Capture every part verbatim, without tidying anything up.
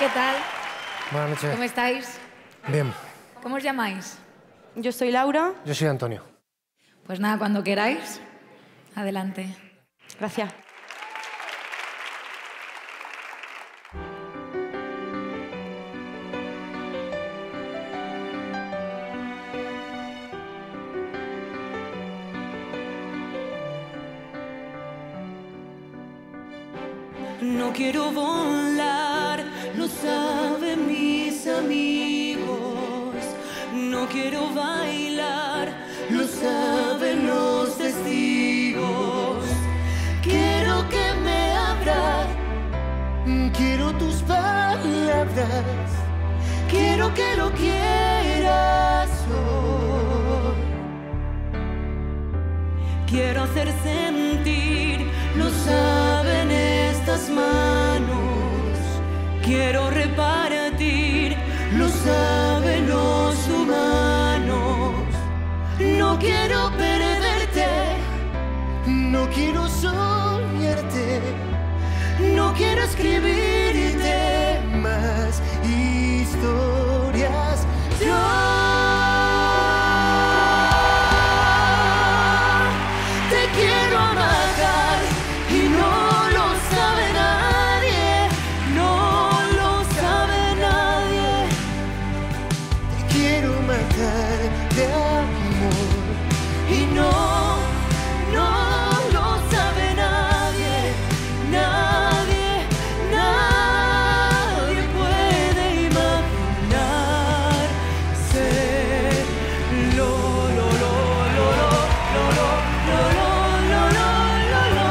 ¿qué tal? Buenas noches. ¿Cómo estáis? Bien. ¿Cómo os llamáis? Yo soy Laura. Yo soy Antonio. Pues nada, cuando queráis, adelante. Gracias. No quiero volar, lo saben mis amigos. No quiero bailar, lo saben los testigos. Quiero que me abras, quiero tus palabras. Quiero que lo quieras hoy. Quiero hacer sentir, lo saben ellos. Manos, quiero repartir, lo saben los humanos. No quiero perderte, no quiero soñarte, no quiero escribirte más historias. Yo de amor y no, no lo sabe nadie, nadie, nadie puede imaginarse lo, lo, lo, lo, lo, lo, lo, lo, lo, lo, lo, lo, lo, lo.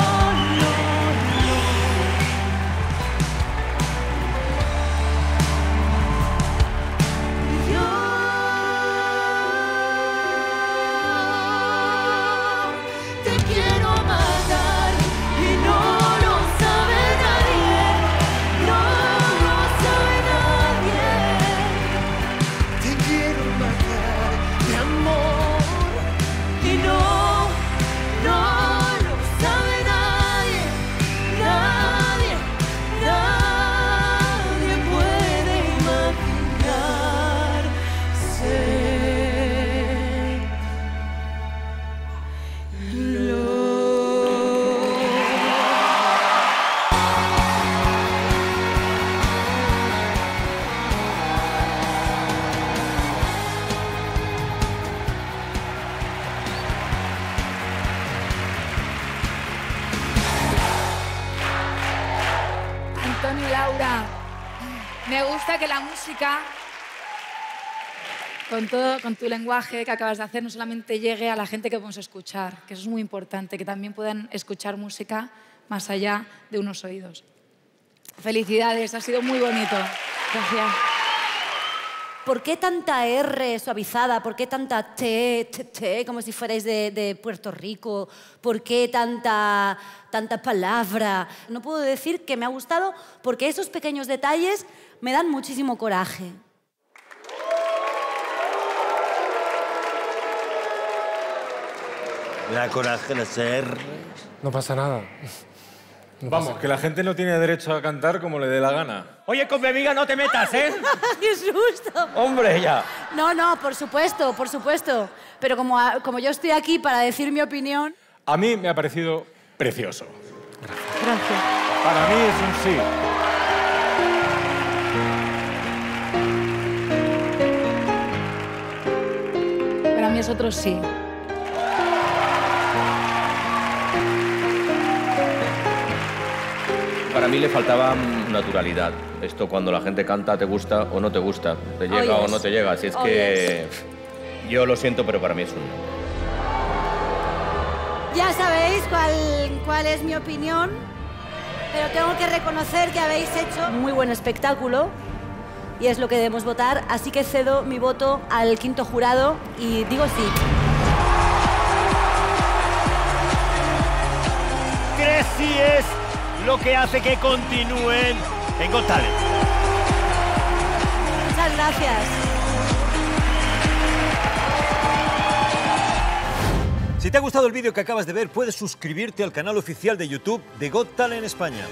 Antonio y Laura, me gusta que la música, con, todo, con tu lenguaje que acabas de hacer, no solamente llegue a la gente que podemos escuchar, que eso es muy importante, que también puedan escuchar música más allá de unos oídos. Felicidades, ha sido muy bonito. Gracias. ¿Por qué tanta R suavizada? ¿Por qué tanta T, T, T, como si fuerais de, de Puerto Rico? ¿Por qué tanta, tanta palabra? No puedo decir que me ha gustado porque esos pequeños detalles me dan muchísimo coraje. La coraje de ser... No pasa nada. No Vamos, pasa. Que la gente no tiene derecho a cantar como le dé la gana. Oye, con mi amiga no te metas, ¿eh? ¡Qué susto! ¡Hombre, ya! No, no, por supuesto, por supuesto. Pero como, a, como yo estoy aquí para decir mi opinión... A mí me ha parecido precioso. Gracias. Gracias. Para mí es un sí. Para mí es otro sí. Para mí le faltaba naturalidad. Esto cuando la gente canta, te gusta o no te gusta, te llega oh, yes. o no te llega. Así es oh, que yes. yo lo siento, pero para mí es un no. Ya sabéis cuál, cuál es mi opinión, pero tengo que reconocer que habéis hecho muy buen espectáculo y es lo que debemos votar. Así que cedo mi voto al quinto jurado y digo sí. Tres sí es lo que hace que continúen en Got Talent. Muchas gracias. Si te ha gustado el vídeo que acabas de ver, puedes suscribirte al canal oficial de YouTube de Got Talent España.